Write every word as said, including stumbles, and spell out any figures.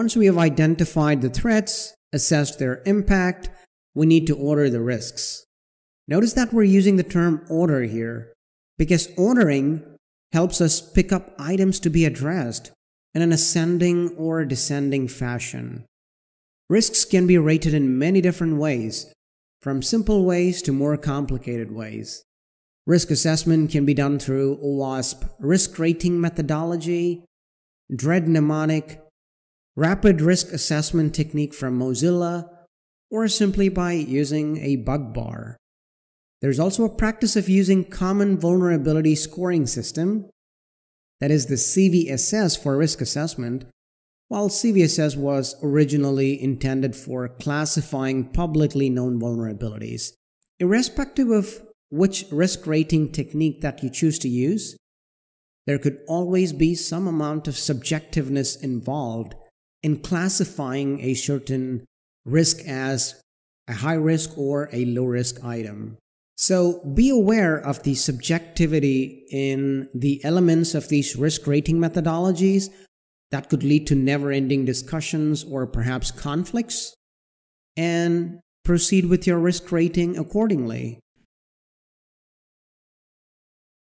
Once we have identified the threats, assessed their impact, we need to order the risks. Notice that we're using the term order here, because ordering helps us pick up items to be addressed in an ascending or descending fashion. Risks can be rated in many different ways, from simple ways to more complicated ways. Risk assessment can be done through OWASP risk rating methodology, DREAD mnemonic, rapid risk assessment technique from Mozilla, or simply by using a bug bar. There's also a practice of using Common Vulnerability Scoring System, that is the C V S S for risk assessment, while C V S S was originally intended for classifying publicly known vulnerabilities. Irrespective of which risk rating technique that you choose to use, there could always be some amount of subjectiveness involved in classifying a certain risk as a high risk or a low risk item. So be aware of the subjectivity in the elements of these risk rating methodologies that could lead to never-ending discussions or perhaps conflicts, and proceed with your risk rating accordingly.